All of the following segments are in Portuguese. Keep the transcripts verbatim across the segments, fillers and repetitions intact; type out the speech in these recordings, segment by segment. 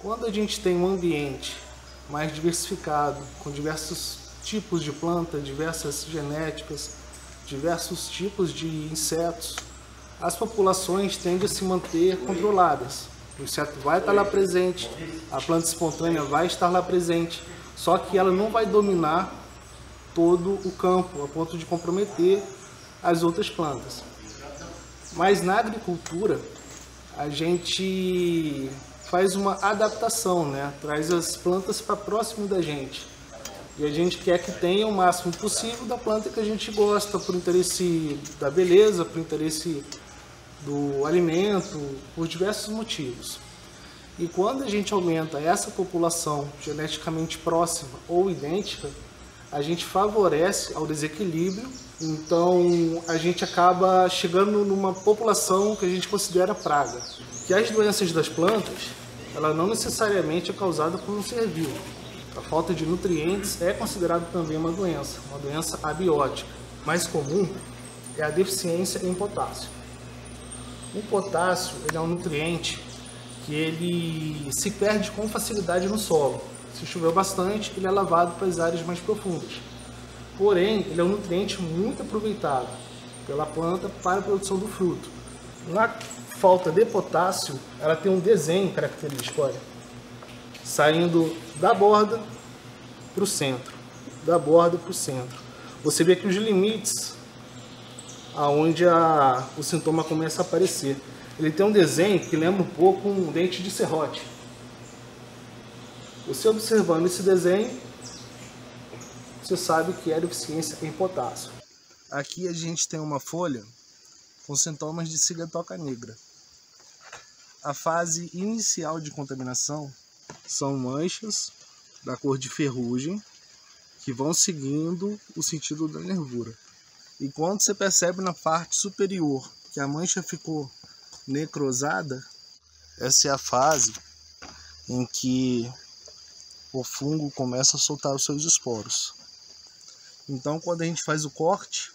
Quando a gente tem um ambiente mais diversificado, com diversos tipos de planta, diversas genéticas, diversos tipos de insetos, as populações tendem a se manter controladas. O inseto vai estar lá presente, a planta espontânea vai estar lá presente, só que ela não vai dominar todo o campo, a ponto de comprometer as outras plantas. Mas na agricultura, a gente faz uma adaptação, né? Traz as plantas para próximo da gente. E a gente quer que tenha o máximo possível da planta que a gente gosta, por interesse da beleza, por interesse do alimento, por diversos motivos. E quando a gente aumenta essa população geneticamente próxima ou idêntica, a gente favorece ao desequilíbrio, então a gente acaba chegando numa população que a gente considera praga. Que as doenças das plantas, ela não necessariamente é causada por um ser vivo. A falta de nutrientes é considerada também uma doença, uma doença abiótica. Mais comum é a deficiência em potássio. O potássio, ele é um nutriente que ele se perde com facilidade no solo. Se choveu bastante, ele é lavado para as áreas mais profundas. Porém, ele é um nutriente muito aproveitado pela planta para a produção do fruto. Na falta de potássio, ela tem um desenho característico, olha, saindo da borda para o centro, da borda para o centro. Você vê aqui os limites aonde a, o sintoma começa a aparecer. Ele tem um desenho que lembra um pouco um dente de serrote. Você observando esse desenho, você sabe que é deficiência em potássio. Aqui a gente tem uma folha com sintomas de sigatoca negra. A fase inicial de contaminação são manchas da cor de ferrugem que vão seguindo o sentido da nervura. E quando você percebe na parte superior que a mancha ficou necrosada, essa é a fase em que o fungo começa a soltar os seus esporos. Então, quando a gente faz o corte,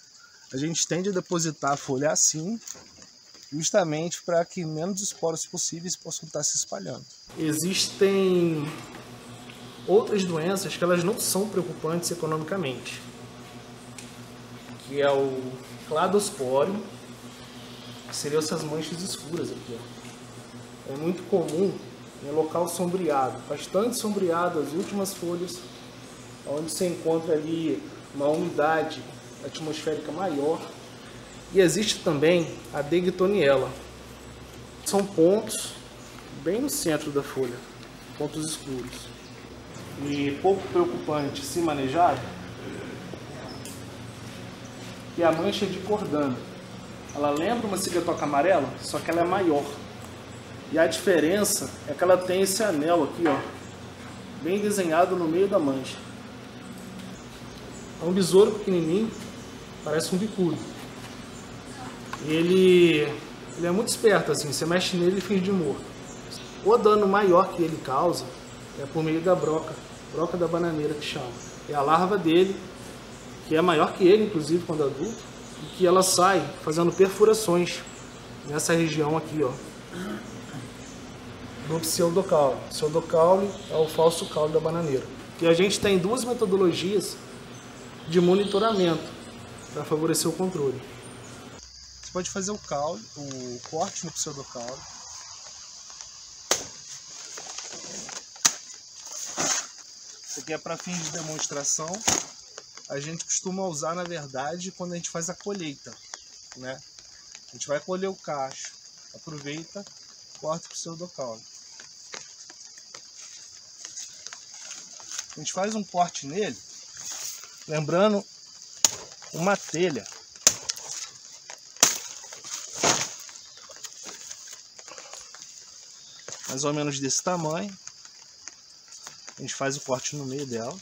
a gente tende a depositar a folha assim, justamente para que menos esporos possíveis possam estar se espalhando. Existem outras doenças que elas não são preocupantes economicamente, que é o Cladosporium, que seriam essas manchas escuras aqui. É muito comum em local sombreado, bastante sombreado, as últimas folhas, onde se encontra ali uma umidade atmosférica maior. E existe também a Deightonella. São pontos bem no centro da folha, pontos escuros. E pouco preocupante se manejar, que é a mancha de cordana. Ela lembra uma sigatoca amarela, só que ela é maior. E a diferença é que ela tem esse anel aqui, ó, bem desenhado no meio da mancha. É um besouro pequenininho, parece um bicudo. Ele, ele é muito esperto, assim, você mexe nele e finge de morto. O dano maior que ele causa é por meio da broca, broca da bananeira que chama. É a larva dele, que é maior que ele, inclusive, quando adulto. E que ela sai fazendo perfurações nessa região aqui, ó, do pseudocaule. Pseudocaule é o falso caule da bananeira. E a gente tem duas metodologias de monitoramento para favorecer o controle. Você pode fazer o caule, o corte no pseudocaule. Isso aqui é para fins de demonstração. A gente costuma usar, na verdade, quando a gente faz a colheita, né? A gente vai colher o cacho, aproveita, corta o pseudocaule. A gente faz um corte nele, lembrando uma telha. Mais ou menos desse tamanho. A gente faz o corte no meio dela.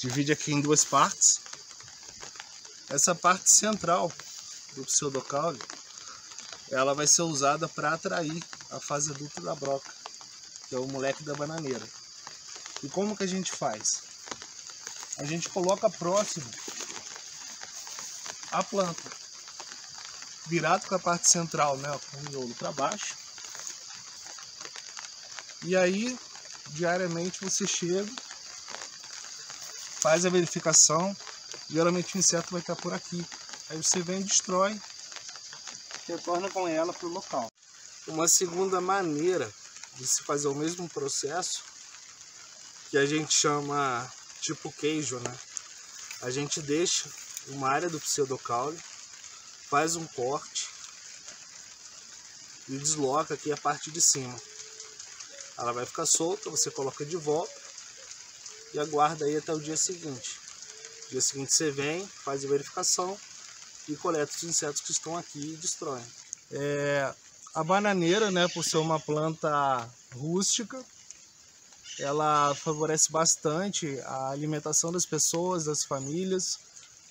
Divide aqui em duas partes. Essa parte central do pseudocaule, ela vai ser usada para atrair a fase adulta da broca, que é o moleque da bananeira. E como que a gente faz? A gente coloca próximo a planta, virado com a parte central, né, com o miolo para baixo. E aí, diariamente você chega, faz a verificação, geralmente o inseto vai estar por aqui. Aí você vem e destrói, retorna com ela para o local. Uma segunda maneira de se fazer o mesmo processo, que a gente chama tipo queijo, né? A gente deixa uma área do pseudocaule, faz um corte e desloca aqui a parte de cima. Ela vai ficar solta, você coloca de volta e aguarda aí até o dia seguinte. No dia seguinte você vem, faz a verificação e coleta os insetos que estão aqui e destrói. É, a bananeira, né, por ser uma planta rústica, ela favorece bastante a alimentação das pessoas, das famílias.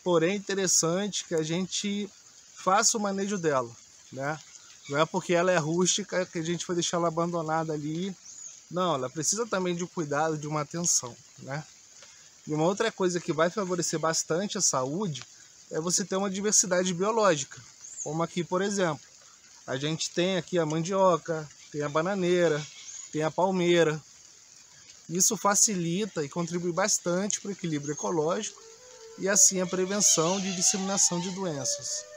Porém, é interessante que a gente faça o manejo dela, né? Não é porque ela é rústica que a gente vai deixar ela abandonada ali. Não, ela precisa também de um cuidado, de uma atenção, né? E uma outra coisa que vai favorecer bastante a saúde é você ter uma diversidade biológica. Como aqui, por exemplo, a gente tem aqui a mandioca, tem a bananeira, tem a palmeira. Isso facilita e contribui bastante para o equilíbrio ecológico e assim a prevenção de disseminação de doenças.